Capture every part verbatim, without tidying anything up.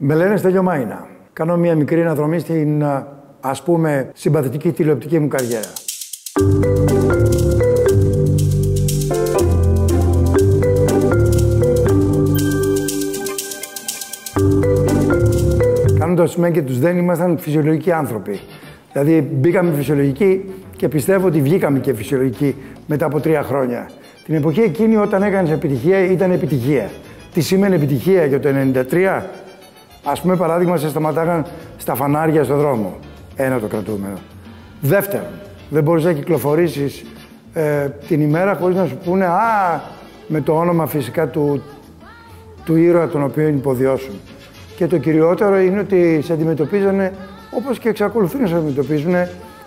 Με λένε Στέλιο Μάινα. Κάνω μια μικρή αναδρομή στην, ας πούμε, συμπαθητική τηλεοπτική μου καριέρα. Κάνοντας μεν και τους δεν, ήμασταν φυσιολογικοί άνθρωποι. Δηλαδή μπήκαμε φυσιολογικοί και πιστεύω ότι βγήκαμε και φυσιολογικοί μετά από τρία χρόνια. Την εποχή εκείνη όταν έκανες επιτυχία ήταν επιτυχία. Τι σημαίνει επιτυχία για το ενενήντα τρία? Ας πούμε παράδειγμα σε σταματάγαν στα φανάρια στον δρόμο. Ένα το κρατούμενο. Δεύτερον, δεν μπορείς να κυκλοφορήσεις ε, την ημέρα χωρίς να σου πούνε «Α» με το όνομα φυσικά του, του ήρωα τον οποίο υποδιώσουν. Και το κυριότερο είναι ότι σε αντιμετωπίζανε όπως και εξακολουθούν να σε αντιμετωπίζουν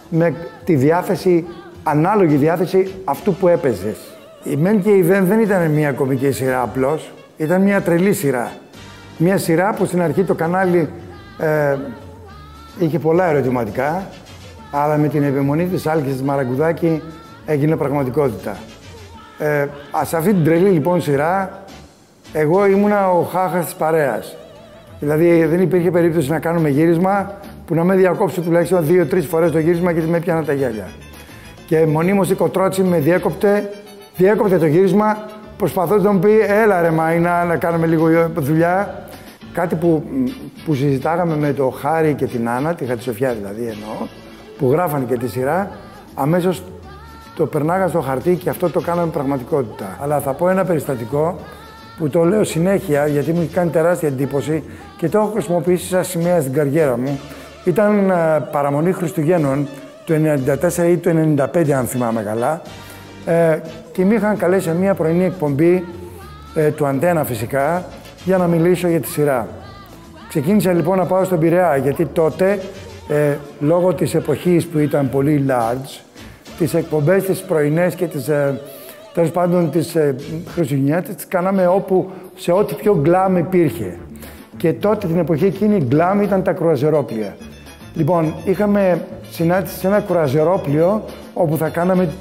με τη διάθεση, ανάλογη διάθεση αυτού που έπαιζες. Η «Μεν» και η «Δε» δεν ήταν μια κωμική σειρά απλώς, ήταν μια τρελή σειρά. Μια σειρά που στην αρχή το κανάλι ε, είχε πολλά ερωτηματικά, αλλά με την επιμονή της Άλκης της Μαραγκουδάκη έγινε πραγματικότητα. Ε, σε αυτή την τρελή λοιπόν σειρά, εγώ ήμουνα ο χάχας της παρέας. Δηλαδή δεν υπήρχε περίπτωση να κάνουμε γύρισμα που να με διακόψει τουλάχιστον δύο-τρεις φορές το γύρισμα γιατί με έπιανα τα γέλια. Και μονίμως η Κοτρότσι με διέκοπτε, διέκοπτε το γύρισμα, προσπαθώντας να μου πει «Έλα ρε Μάινα, να κάνουμε λίγο δουλειά». Κάτι που, που συζητάγαμε με το Χάρη και την Άννα, τη Χατισοφιάδη δηλαδή εννοώ, που γράφανε και τη σειρά, αμέσως το περνάγα στο χαρτί και αυτό το κάναμε πραγματικότητα. Αλλά θα πω ένα περιστατικό που το λέω συνέχεια γιατί μου έχει κάνει τεράστια εντύπωση και το έχω χρησιμοποιήσει σαν σημαία στην καριέρα μου. Ήταν α, παραμονή Χριστουγέννων του ενενήντα τέσσερα ή του ενενήντα πέντε αν θυμάμαι καλά ε, και με είχαν καλέσει σε μια πρωινή εκπομπή ε, του Αντένα φυσικά για να μιλήσω για τη σειρά. Ξεκίνησα λοιπόν να πάω στον Πειραιά γιατί τότε ε, λόγω της εποχής που ήταν πολύ large τις εκπομπές, τις πρωινές και τις ε, τέλος πάντων τις ε, Χριστουγεννιάτες τις κάναμε όπου σε ό,τι πιο γκλάμ υπήρχε. Και τότε την εποχή εκείνη γκλάμ ήταν τα κρουαζερόπλια. Λοιπόν, είχαμε συνάντηση σε ένα κρουαζερόπλιο όπου θα κάναμε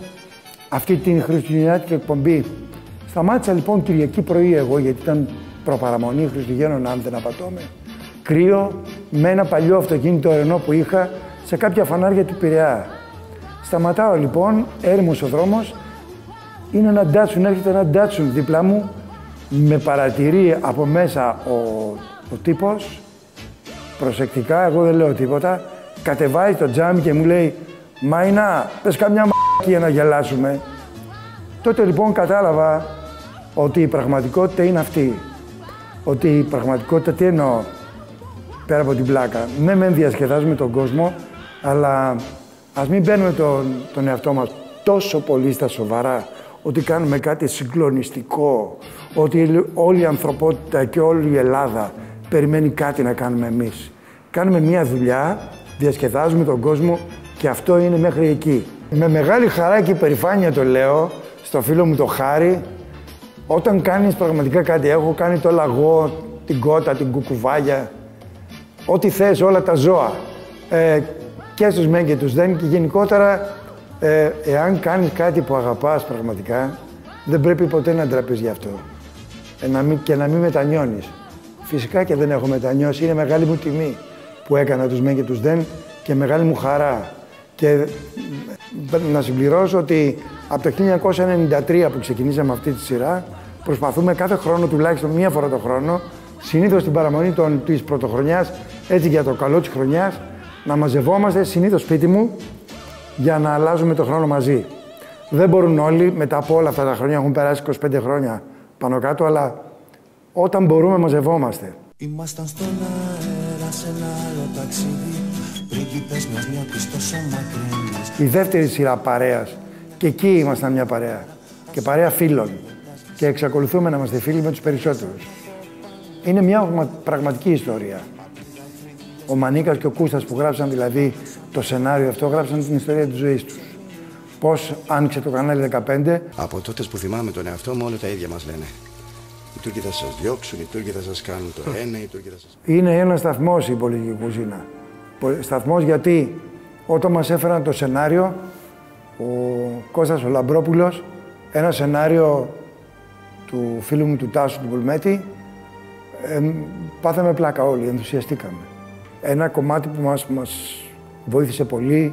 αυτή την χριστουγεννιάτικη εκπομπή. Σταμάτησα λοιπόν Κυριακή πρωί εγώ, γιατί ήταν προπαραμονή Χριστουγέννων, αν δεν απατώμε. Κρύο, με ένα παλιό αυτοκίνητο Ρενό που είχα σε κάποια φανάρια του Πειραιά. Σταματάω λοιπόν, έρημος ο δρόμος, είναι ένα ντάτσουν, έρχεται ένα ντάτσουν δίπλα μου, με παρατηρεί από μέσα ο. Ο τύπος, προσεκτικά, εγώ δεν λέω τίποτα, κατεβάζει το τζάμι και μου λέει «Μάινα, πες καμιά για να γελάσουμε». Τότε λοιπόν κατάλαβα ότι η πραγματικότητα είναι αυτή. Ότι η πραγματικότητα, τι εννοώ, πέρα από την πλάκα. Ναι, μεν διασκεδάζουμε τον κόσμο, αλλά ας μην παίρνουμε τον, τον εαυτό μας τόσο πολύ στα σοβαρά, ότι κάνουμε κάτι συγκλονιστικό, ότι όλη η ανθρωπότητα και όλη η Ελλάδα περιμένει κάτι να κάνουμε εμείς. Κάνουμε μία δουλειά, διασκεδάζουμε τον κόσμο και αυτό είναι μέχρι εκεί. Με μεγάλη χαρά και υπερηφάνεια το λέω στο φίλο μου το Χάρη, όταν κάνεις πραγματικά κάτι, έχω κάνει το λαγό, την κότα, την κουκουβάγια, ό,τι θες, όλα τα ζώα. Ε, και στους μεν και τους δεν και γενικότερα, ε, εάν κάνεις κάτι που αγαπάς πραγματικά, δεν πρέπει ποτέ να ντραπείς γι' αυτό ε, να μην, και να μην μετανιώνεις. Φυσικά και δεν έχω μετανιώσει, είναι μεγάλη μου τιμή που έκανα τους μεν και τους δεν και μεγάλη μου χαρά. Και να συμπληρώσω ότι από το χίλια εννιακόσια ενενήντα τρία που ξεκινήσαμε αυτή τη σειρά προσπαθούμε κάθε χρόνο, τουλάχιστον μία φορά το χρόνο, συνήθως την παραμονή των, της πρωτοχρονιάς, έτσι για το καλό της χρονιάς, να μαζευόμαστε συνήθως σπίτι μου για να αλλάζουμε το χρόνο μαζί. Δεν μπορούν όλοι, μετά από όλα αυτά τα χρόνια, έχουν περάσει είκοσι πέντε χρόνια πάνω κάτω, αλλά όταν μπορούμε μαζευόμαστε. Ήμασταν στον αέρα σε ένα άλλο ταξίδι, πρίγκιπες μας μια πιστόσα μακρινής. Η δεύτερη σειρά παρέας, και εκεί ήμασταν μια παρέα, και παρέα φίλων, και εξακολουθούμε να είμαστε φίλοι με τους περισσότερους. Είναι μια πραγματική ιστορία. Ο Μανίκας και ο Κώστας που γράψαν δηλαδή το σενάριο αυτό, γράψαν την ιστορία της ζωής τους. Πώς άνοιξε το κανάλι δεκαπέντε. Από τότε που θυμάμαι τον εαυτό μου, όλα τα ίδια μας λένε. Οι Τούρκοι θα σας διώξουν, οι Τούρκοι θα σας κάνουν το ένα, οι Τούρκοι θα σας... Είναι ένας σταθμός η πολιτική κουζίνα. Σταθμός γιατί όταν μας έφεραν το σενάριο, ο Κώστας ο Λαμπρόπουλος, ένα σενάριο του φίλου μου του Τάσου του Πουλμέτη, Ε, πάθαμε πλάκα όλοι, ενθουσιαστήκαμε. Ένα κομμάτι που μας, μας βοήθησε πολύ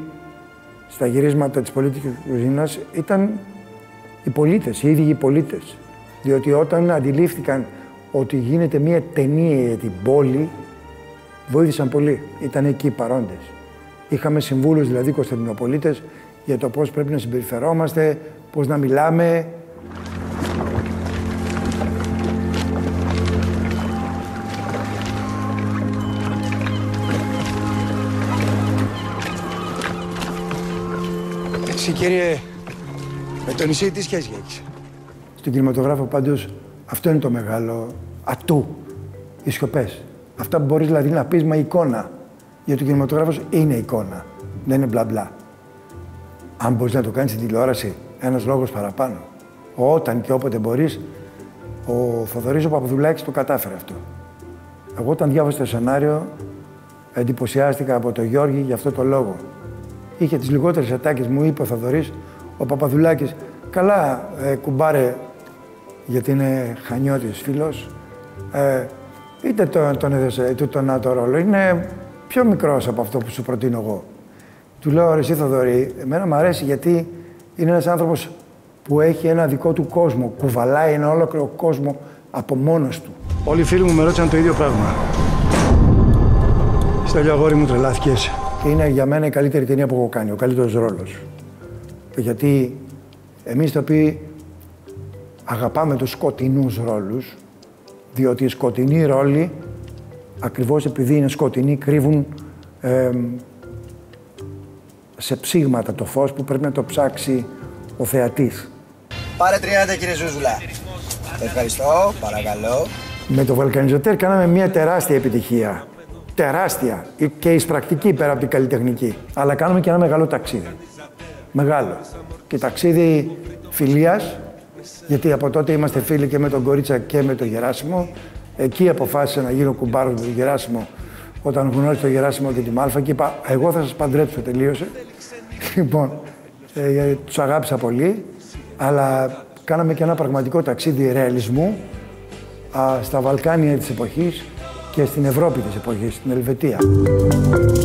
στα γυρίσματα της πολίτικης κουζίνας ήταν οι πολίτες, οι ίδιοι οι πολίτες. Διότι όταν αντιλήφθηκαν ότι γίνεται μία ταινία για την πόλη, βοήθησαν πολύ. Ήταν εκεί οι παρόντες. Είχαμε συμβούλους, δηλαδή, κωνσταντινοπολίτες για το πώς πρέπει να συμπεριφερόμαστε, πώς να μιλάμε. Εσύ, κύριε, με το νησί τι σχέση έχεις? Στον κινηματογράφο, πάντως, αυτό είναι το μεγάλο ατού, οι σιωπές. Αυτά που μπορείς, δηλαδή, να πεις, μα εικόνα. Γιατί ο κινηματογράφος είναι εικόνα, δεν είναι μπλα μπλα. Αν μπορείς να το κάνεις στην τηλεόραση, ένας λόγος παραπάνω. Όταν και όποτε μπορείς, ο Θοδωρής ο Παπαδουλάκης το κατάφερε αυτό. Εγώ όταν διάβασα το σενάριο, εντυπωσιάστηκα από τον Γιώργη για αυτό το λόγο. Είχε τις λιγότερες ατάκες, μου είπε ο Θοδωρής ο Παπαδουλάκης, καλά ε, κουμπάρε, γιατί είναι χανιώτης φίλος, ε, είτε τον, τον έδωσε τούτο να το ρόλο, είναι πιο μικρός από αυτό που σου προτείνω εγώ. Του λέω, ρε εσύ Θοδωρή, εμένα μου αρέσει γιατί είναι ένας άνθρωπος που έχει ένα δικό του κόσμο, κουβαλάει ένα ολόκληρο κόσμο από μόνος του. Όλοι οι φίλοι μου με ρώτησαν το ίδιο πράγμα. Στέλιο, αγόρι μου, τρελάθηκες. Είναι για μένα η καλύτερη ταινία που έχω κάνει, ο καλύτερος ρόλος. Γιατί εμείς το πει αγαπάμε τους σκοτεινούς ρόλους, διότι οι σκοτεινοί ρόλοι, ακριβώς επειδή είναι σκοτεινοί, κρύβουν ε, σε ψήγματα το φως που πρέπει να το ψάξει ο θεατής. Πάρε τριάντα, κύριε Ζούζουλα. Ευχαριστώ, παρακαλώ. Με το Βαλκανιζωτέρ κάναμε μια τεράστια επιτυχία. Τεράστια και εισπρακτική πέρα από την καλλιτεχνική. Αλλά κάνουμε και ένα μεγάλο ταξίδι. Μεγάλο. Και ταξίδι φιλίας, γιατί από τότε είμαστε φίλοι και με τον Goriça και με τον Gerasimo. Εκεί αποφάσισα να γίνω κουμπάρος με τον Gerasimo. Όταν γνώρισα τον Gerasimo και τη Μάλφα και είπα, εγώ θα σας παντρέψω, τελείωσε. Λοιπόν, ε, τους αγάπησα πολύ, αλλά κάναμε και ένα πραγματικό ταξίδι ρεαλισμού α, στα Βαλκάνια της εποχής και στην Ευρώπη της εποχής, στην Ελβετία.